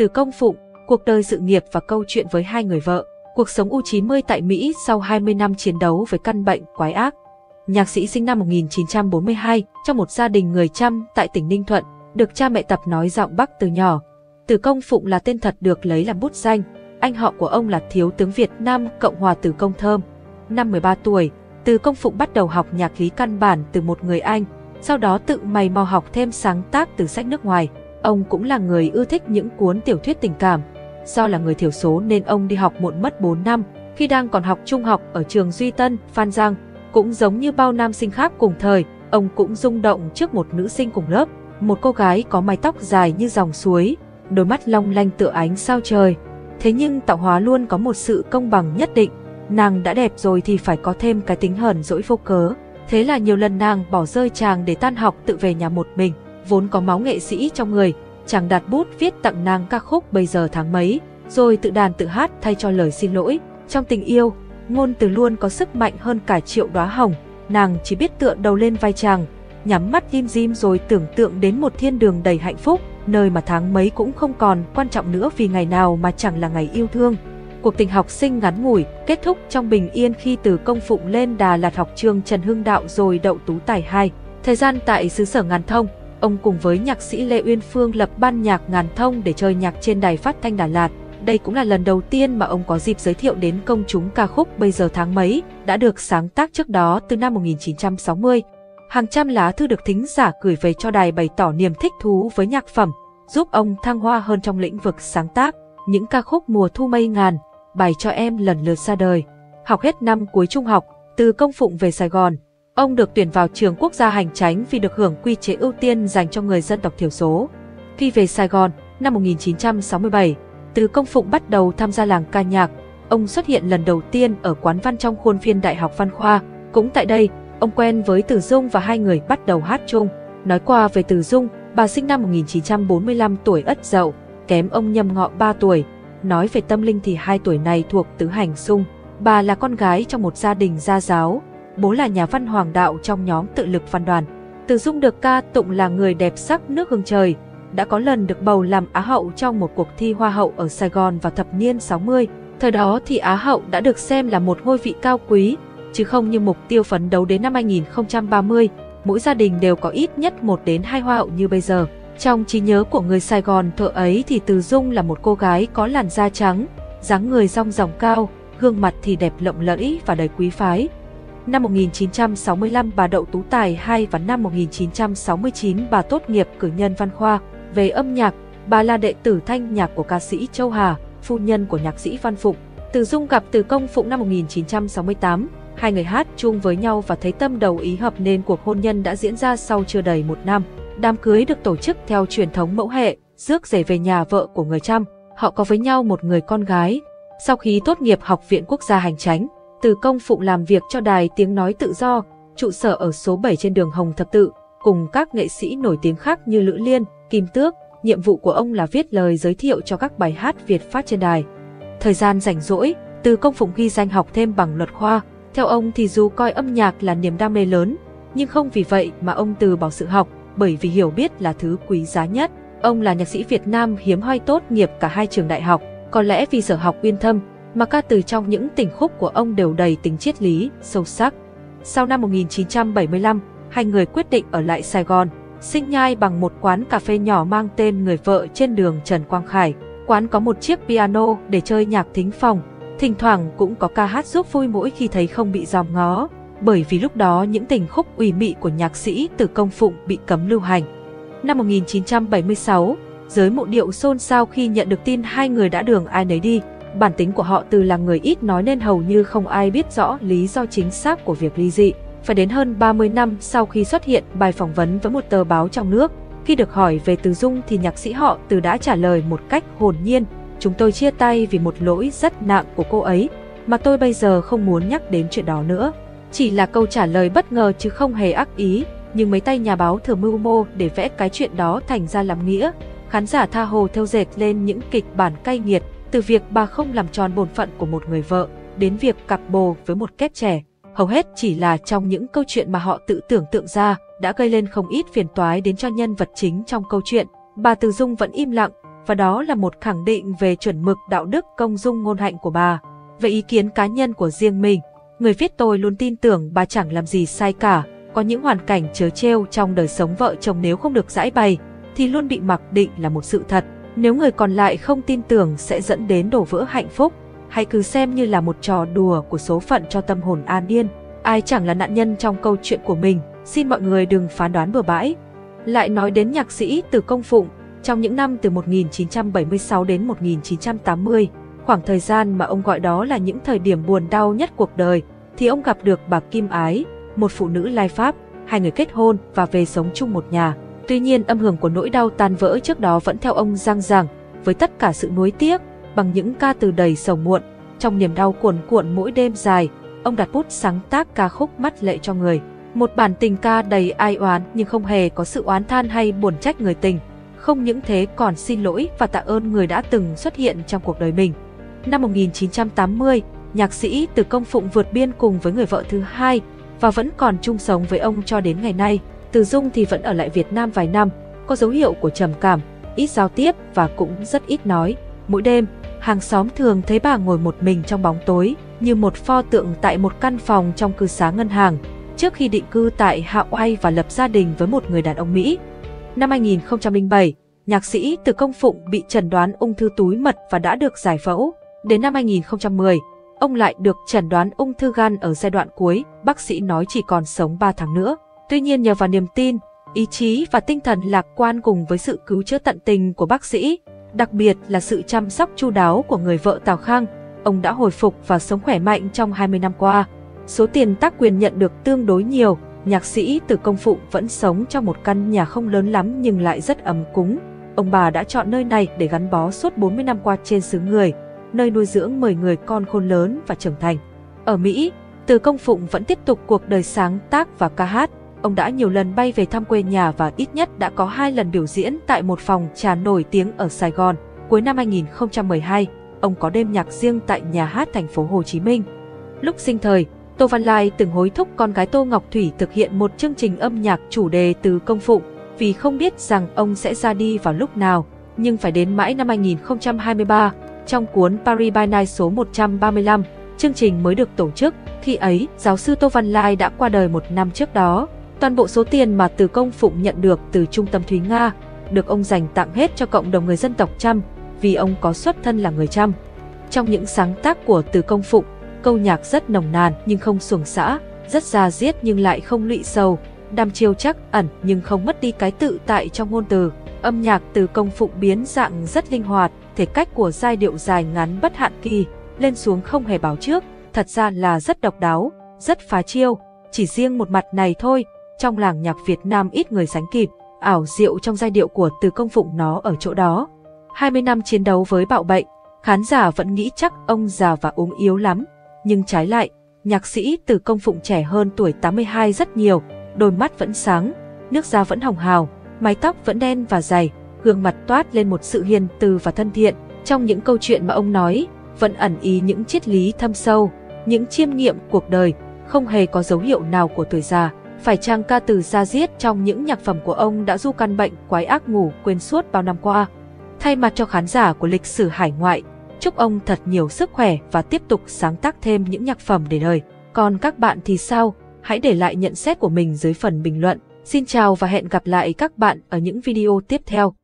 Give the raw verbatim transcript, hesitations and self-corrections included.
Từ Công Phụng, cuộc đời sự nghiệp và câu chuyện với hai người vợ, cuộc sống U chín mươi tại Mỹ sau hai mươi năm chiến đấu với căn bệnh quái ác. Nhạc sĩ sinh năm một nghìn chín trăm bốn mươi hai trong một gia đình người Chăm tại tỉnh Ninh Thuận, được cha mẹ tập nói giọng Bắc từ nhỏ. Từ Công Phụng là tên thật được lấy làm bút danh, anh họ của ông là Thiếu tướng Việt Nam Cộng hòa Từ Công Thơm. Năm mười ba tuổi, Từ Công Phụng bắt đầu học nhạc lý căn bản từ một người Anh, sau đó tự mày mò học thêm sáng tác từ sách nước ngoài. Ông cũng là người ưa thích những cuốn tiểu thuyết tình cảm. Do là người thiểu số nên ông đi học muộn mất bốn năm, khi đang còn học trung học ở trường Duy Tân, Phan Giang. Cũng giống như bao nam sinh khác cùng thời, ông cũng rung động trước một nữ sinh cùng lớp, một cô gái có mái tóc dài như dòng suối, đôi mắt long lanh tựa ánh sao trời. Thế nhưng tạo hóa luôn có một sự công bằng nhất định, nàng đã đẹp rồi thì phải có thêm cái tính hờn dỗi vô cớ. Thế là nhiều lần nàng bỏ rơi chàng để tan học tự về nhà một mình. Vốn có máu nghệ sĩ trong người, chàng đặt bút viết tặng nàng ca khúc Bây Giờ Tháng Mấy, rồi tự đàn tự hát thay cho lời xin lỗi. Trong tình yêu, ngôn từ luôn có sức mạnh hơn cả triệu đóa hồng. Nàng chỉ biết tựa đầu lên vai chàng, nhắm mắt im dim rồi tưởng tượng đến một thiên đường đầy hạnh phúc, nơi mà tháng mấy cũng không còn quan trọng nữa vì ngày nào mà chẳng là ngày yêu thương. Cuộc tình học sinh ngắn ngủi kết thúc trong bình yên khi Từ Công Phụng lên Đà Lạt học trường Trần Hưng Đạo rồi đậu tú tài hai. Thời gian tại xứ sở ngàn thông, ông cùng với nhạc sĩ Lê Uyên Phương lập ban nhạc Ngàn Thông để chơi nhạc trên đài phát thanh Đà Lạt. Đây cũng là lần đầu tiên mà ông có dịp giới thiệu đến công chúng ca khúc Bây Giờ Tháng Mấy, đã được sáng tác trước đó từ năm một nghìn chín trăm sáu mươi. Hàng trăm lá thư được thính giả gửi về cho đài bày tỏ niềm thích thú với nhạc phẩm, giúp ông thăng hoa hơn trong lĩnh vực sáng tác. Những ca khúc Mùa Thu Mây Ngàn, Bài Cho Em lần lượt ra đời. Học hết năm cuối trung học, Từ Công Phụng về Sài Gòn. Ông được tuyển vào trường Quốc gia Hành Chánh vì được hưởng quy chế ưu tiên dành cho người dân tộc thiểu số. Khi về Sài Gòn, năm một nghìn chín trăm sáu mươi bảy, Từ Công Phụng bắt đầu tham gia làng ca nhạc. Ông xuất hiện lần đầu tiên ở quán văn trong khuôn viên Đại học Văn khoa. Cũng tại đây, ông quen với Từ Dung và hai người bắt đầu hát chung. Nói qua về Từ Dung, bà sinh năm một nghìn chín trăm bốn mươi lăm tuổi Ất Dậu, kém ông Nhâm Ngọ ba tuổi. Nói về tâm linh thì hai tuổi này thuộc tứ hành xung. Bà là con gái trong một gia đình gia giáo. Bố là nhà văn Hoàng Đạo trong nhóm Tự Lực Văn Đoàn. Từ Dung được ca tụng là người đẹp sắc nước hương trời, đã có lần được bầu làm Á hậu trong một cuộc thi Hoa hậu ở Sài Gòn vào thập niên sáu mươi. Thời đó thì Á hậu đã được xem là một ngôi vị cao quý, chứ không như mục tiêu phấn đấu đến năm hai nghìn không trăm ba mươi, mỗi gia đình đều có ít nhất một đến hai hoa hậu như bây giờ. Trong trí nhớ của người Sài Gòn thuở ấy thì Từ Dung là một cô gái có làn da trắng, dáng người dong dòng cao, gương mặt thì đẹp lộng lẫy và đầy quý phái. Năm một nghìn chín trăm sáu mươi lăm bà đậu tú tài hai và năm một nghìn chín trăm sáu mươi chín bà tốt nghiệp cử nhân Văn khoa. Về âm nhạc, bà là đệ tử thanh nhạc của ca sĩ Châu Hà, phu nhân của nhạc sĩ Văn Phụng. Từ Dung gặp Từ Công Phụng năm một nghìn chín trăm sáu mươi tám, hai người hát chung với nhau và thấy tâm đầu ý hợp nên cuộc hôn nhân đã diễn ra sau chưa đầy một năm. Đám cưới được tổ chức theo truyền thống mẫu hệ, rước rể về nhà vợ của người Chăm. Họ có với nhau một người con gái. Sau khi tốt nghiệp Học viện Quốc gia Hành Chánh, Từ Công Phụng làm việc cho đài Tiếng Nói Tự Do, trụ sở ở số bảy trên đường Hồng Thập Tự, cùng các nghệ sĩ nổi tiếng khác như Lữ Liên, Kim Tước. Nhiệm vụ của ông là viết lời giới thiệu cho các bài hát Việt phát trên đài. Thời gian rảnh rỗi, Từ Công Phụng ghi danh học thêm bằng luật khoa. Theo ông thì dù coi âm nhạc là niềm đam mê lớn, nhưng không vì vậy mà ông từ bỏ sự học, bởi vì hiểu biết là thứ quý giá nhất. Ông là nhạc sĩ Việt Nam hiếm hoi tốt nghiệp cả hai trường đại học. Có lẽ vì sở học uyên thâm mà ca từ trong những tình khúc của ông đều đầy tính triết lý, sâu sắc. Sau năm một nghìn chín trăm bảy mươi lăm, hai người quyết định ở lại Sài Gòn, sinh nhai bằng một quán cà phê nhỏ mang tên Người Vợ trên đường Trần Quang Khải. Quán có một chiếc piano để chơi nhạc thính phòng, thỉnh thoảng cũng có ca hát giúp vui mỗi khi thấy không bị dòm ngó, bởi vì lúc đó những tình khúc ủy mị của nhạc sĩ Từ Công Phụng bị cấm lưu hành. Năm một nghìn chín trăm bảy mươi sáu, giới mộ điệu xôn xao khi nhận được tin hai người đã đường ai nấy đi. Bản tính của họ Từ là người ít nói nên hầu như không ai biết rõ lý do chính xác của việc ly dị. Phải đến hơn ba mươi năm sau khi xuất hiện bài phỏng vấn với một tờ báo trong nước, khi được hỏi về Từ Dung thì nhạc sĩ họ Từ đã trả lời một cách hồn nhiên: "Chúng tôi chia tay vì một lỗi rất nặng của cô ấy, mà tôi bây giờ không muốn nhắc đến chuyện đó nữa." Chỉ là câu trả lời bất ngờ chứ không hề ác ý, nhưng mấy tay nhà báo thừa mưu mô để vẽ cái chuyện đó thành ra làm nghĩa. Khán giả tha hồ theo dệt lên những kịch bản cay nghiệt, từ việc bà không làm tròn bổn phận của một người vợ đến việc cặp bồ với một kép trẻ. Hầu hết chỉ là trong những câu chuyện mà họ tự tưởng tượng ra, đã gây lên không ít phiền toái đến cho nhân vật chính trong câu chuyện. Bà Từ Dung vẫn im lặng và đó là một khẳng định về chuẩn mực đạo đức công dung ngôn hạnh của bà. Về ý kiến cá nhân của riêng mình, người viết tôi luôn tin tưởng bà chẳng làm gì sai cả, có những hoàn cảnh trớ trêu trong đời sống vợ chồng nếu không được giải bày thì luôn bị mặc định là một sự thật. Nếu người còn lại không tin tưởng sẽ dẫn đến đổ vỡ hạnh phúc, hãy cứ xem như là một trò đùa của số phận cho tâm hồn an yên. Ai chẳng là nạn nhân trong câu chuyện của mình, xin mọi người đừng phán đoán bừa bãi. Lại nói đến nhạc sĩ Từ Công Phụng, trong những năm từ một nghìn chín trăm bảy mươi sáu đến một nghìn chín trăm tám mươi, khoảng thời gian mà ông gọi đó là những thời điểm buồn đau nhất cuộc đời, thì ông gặp được bà Kim Ái, một phụ nữ Lai Pháp, hai người kết hôn và về sống chung một nhà. Tuy nhiên, âm hưởng của nỗi đau tan vỡ trước đó vẫn theo ông răng rằng, với tất cả sự nuối tiếc, bằng những ca từ đầy sầu muộn, trong niềm đau cuồn cuộn mỗi đêm dài, ông đặt bút sáng tác ca khúc Mắt Lệ Cho Người. Một bản tình ca đầy ai oán nhưng không hề có sự oán than hay buồn trách người tình. Không những thế còn xin lỗi và tạ ơn người đã từng xuất hiện trong cuộc đời mình. Năm một nghìn chín trăm tám mươi, nhạc sĩ Từ Công Phụng vượt biên cùng với người vợ thứ hai và vẫn còn chung sống với ông cho đến ngày nay. Từ Dung thì vẫn ở lại Việt Nam vài năm, có dấu hiệu của trầm cảm, ít giao tiếp và cũng rất ít nói. Mỗi đêm, hàng xóm thường thấy bà ngồi một mình trong bóng tối, như một pho tượng tại một căn phòng trong cư xá ngân hàng, trước khi định cư tại Hawaii và lập gia đình với một người đàn ông Mỹ. Năm hai nghìn không trăm lẻ bảy, nhạc sĩ Từ Công Phụng bị chẩn đoán ung thư túi mật và đã được giải phẫu. Đến năm hai nghìn không trăm mười, ông lại được chẩn đoán ung thư gan ở giai đoạn cuối, bác sĩ nói chỉ còn sống ba tháng nữa. Tuy nhiên, nhờ vào niềm tin, ý chí và tinh thần lạc quan cùng với sự cứu chữa tận tình của bác sĩ, đặc biệt là sự chăm sóc chu đáo của người vợ Tào Khang, ông đã hồi phục và sống khỏe mạnh trong hai mươi năm qua. Số tiền tác quyền nhận được tương đối nhiều, nhạc sĩ Từ Công Phụng vẫn sống trong một căn nhà không lớn lắm nhưng lại rất ấm cúng. Ông bà đã chọn nơi này để gắn bó suốt bốn mươi năm qua trên xứ người, nơi nuôi dưỡng mười người con khôn lớn và trưởng thành. Ở Mỹ, Từ Công Phụng vẫn tiếp tục cuộc đời sáng tác và ca hát. Ông đã nhiều lần bay về thăm quê nhà và ít nhất đã có hai lần biểu diễn tại một phòng trà nổi tiếng ở Sài Gòn. Cuối năm hai nghìn không trăm mười hai, ông có đêm nhạc riêng tại nhà hát thành phố Hồ Chí Minh. Lúc sinh thời, Tô Văn Lai từng hối thúc con gái Tô Ngọc Thủy thực hiện một chương trình âm nhạc chủ đề Từ Công Phụng vì không biết rằng ông sẽ ra đi vào lúc nào. Nhưng phải đến mãi năm hai nghìn không trăm hai mươi ba, trong cuốn Paris by Night số một trăm ba mươi lăm, chương trình mới được tổ chức. Khi ấy, giáo sư Tô Văn Lai đã qua đời một năm trước đó. Toàn bộ số tiền mà Từ Công Phụng nhận được từ trung tâm Thúy Nga được ông dành tặng hết cho cộng đồng người dân tộc Chăm vì ông có xuất thân là người Chăm. Trong những sáng tác của Từ Công Phụng, câu nhạc rất nồng nàn nhưng không xuồng xã, rất da diết nhưng lại không lụy sầu, đam chiêu chắc ẩn nhưng không mất đi cái tự tại trong ngôn từ. Âm nhạc Từ Công Phụng biến dạng rất linh hoạt, thể cách của giai điệu dài ngắn bất hạn kỳ, lên xuống không hề báo trước, thật ra là rất độc đáo, rất phá chiêu. Chỉ riêng một mặt này thôi, trong làng nhạc Việt Nam ít người sánh kịp. Ảo diệu trong giai điệu của Từ Công Phụng nó ở chỗ đó. hai mươi năm chiến đấu với bạo bệnh, khán giả vẫn nghĩ chắc ông già và ốm yếu lắm. Nhưng trái lại, nhạc sĩ Từ Công Phụng trẻ hơn tuổi tám mươi hai rất nhiều, đôi mắt vẫn sáng, nước da vẫn hồng hào, mái tóc vẫn đen và dày, gương mặt toát lên một sự hiền từ và thân thiện. Trong những câu chuyện mà ông nói, vẫn ẩn ý những triết lý thâm sâu, những chiêm nghiệm cuộc đời, không hề có dấu hiệu nào của tuổi già. Phải chăng ca từ da diết trong những nhạc phẩm của ông đã du căn bệnh quái ác ngủ quên suốt bao năm qua? Thay mặt cho khán giả của lịch sử hải ngoại, chúc ông thật nhiều sức khỏe và tiếp tục sáng tác thêm những nhạc phẩm để đời. Còn các bạn thì sao? Hãy để lại nhận xét của mình dưới phần bình luận. Xin chào và hẹn gặp lại các bạn ở những video tiếp theo.